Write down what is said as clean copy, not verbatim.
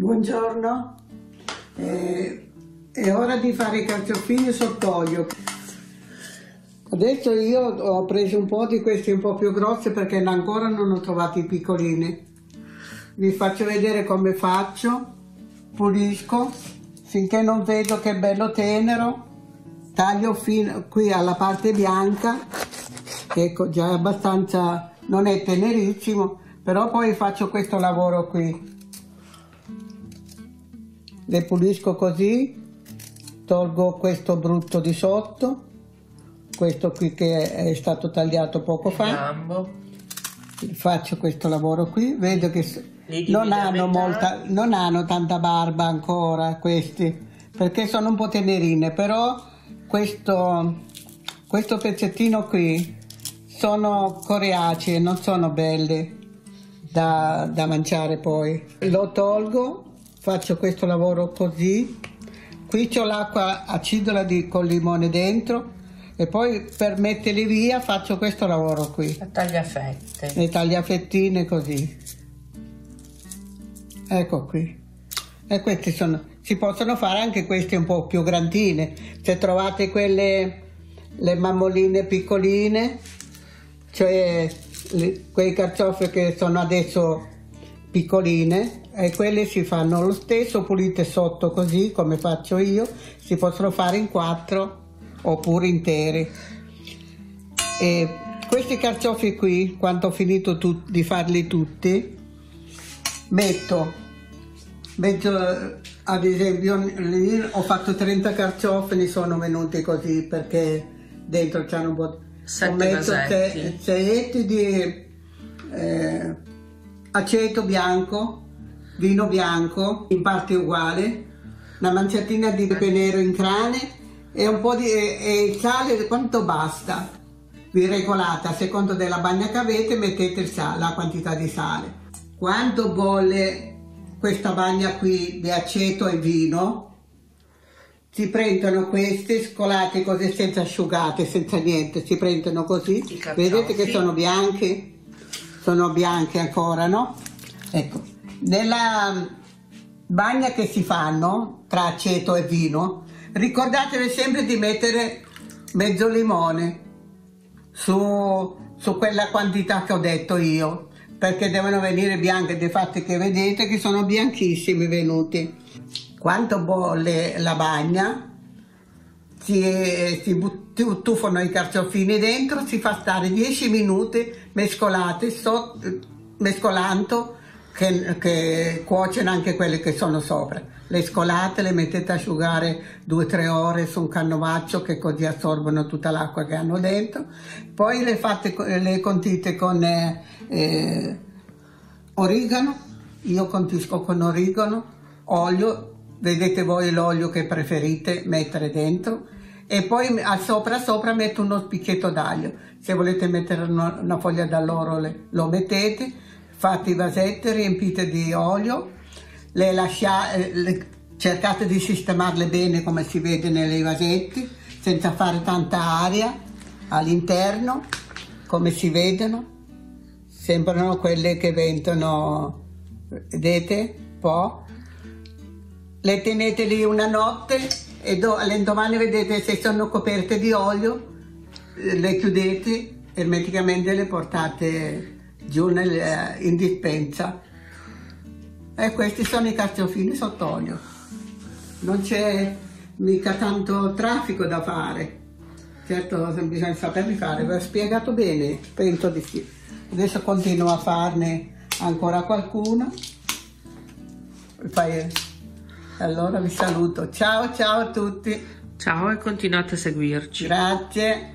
Buongiorno, è ora di fare i carciofini sott'olio. Adesso io ho preso un po' di questi un po' più grossi perché ancora non ho trovato i piccolini. Vi faccio vedere come faccio, pulisco finché non vedo che è bello tenero, taglio fino qui alla parte bianca, ecco già è abbastanza, non è tenerissimo, però poi faccio questo lavoro qui. Le pulisco così, tolgo questo brutto di sotto, questo qui che è stato tagliato poco fa, faccio questo lavoro qui, vedo che non hanno tanta barba ancora questi, perché sono un po' tenerine, però questo pezzettino qui sono coriacei, non sono belli da mangiare poi. Lo tolgo, faccio questo lavoro così, qui c'ho l'acqua acidola con limone dentro e poi per metterli via faccio questo lavoro qui. Le tagliafette. Le tagliafettine così. Ecco qui. E questi sono, si possono fare anche questi un po' più grandine, se trovate quelle, le mammoline piccoline, cioè quei carciofi che sono adesso piccoline, e quelle si fanno lo stesso, pulite sotto così come faccio io, si possono fare in quattro oppure interi. E questi carciofi qui, quando ho finito di farli tutti, metto ad esempio, ho fatto 30 carciofi, ne sono venuti così perché dentro c'hanno un po', ho messo 6 etti di aceto bianco, vino bianco in parte uguale, una manciatina di pepe nero in crane e un po' di sale, quanto basta, vi regolate a seconda della bagna che avete, mettete il sale, la quantità di sale. Quando bolle questa bagna qui di aceto e vino, si prendono questi, scolati così, senza asciugate, senza niente, si prendono così, vedete che sono bianchi? Sono bianchi ancora, no? Ecco, nella bagna che si fanno tra aceto e vino, ricordatevi sempre di mettere mezzo limone su quella quantità che ho detto io, perché devono venire bianche, dei fatti che vedete che sono bianchissimi venuti. Quando bolle la bagna, si tuffano i carciofini dentro, si fa stare 10 minuti mescolati, mescolando, che cuociono anche quelle che sono sopra. Le scolate, le mettete a asciugare 2-3 ore su un canovaccio, che così assorbono tutta l'acqua che hanno dentro. Poi le condite con origano, io condisco con origano, olio, vedete voi l'olio che preferite mettere dentro, e poi sopra metto uno spicchietto d'aglio, se volete mettere una foglia d'alloro lo mettete, fate i vasetti, riempite di olio, cercate di sistemarle bene come si vede nei vasetti, senza fare tanta aria all'interno, come si vedono, sembrano quelle che ventono, vedete, un po'. Le tenete lì una notte e all'indomani vedete se sono coperte di olio, le chiudete ermeticamente e le portate giù in dispensa. E questi sono i carciofini sott'olio. Non c'è mica tanto traffico da fare. Certo, bisogna saperli fare, vi ho spiegato bene, penso di sì. Adesso continuo a farne ancora qualcuno. Allora vi saluto, ciao ciao a tutti. Ciao e continuate a seguirci. Grazie.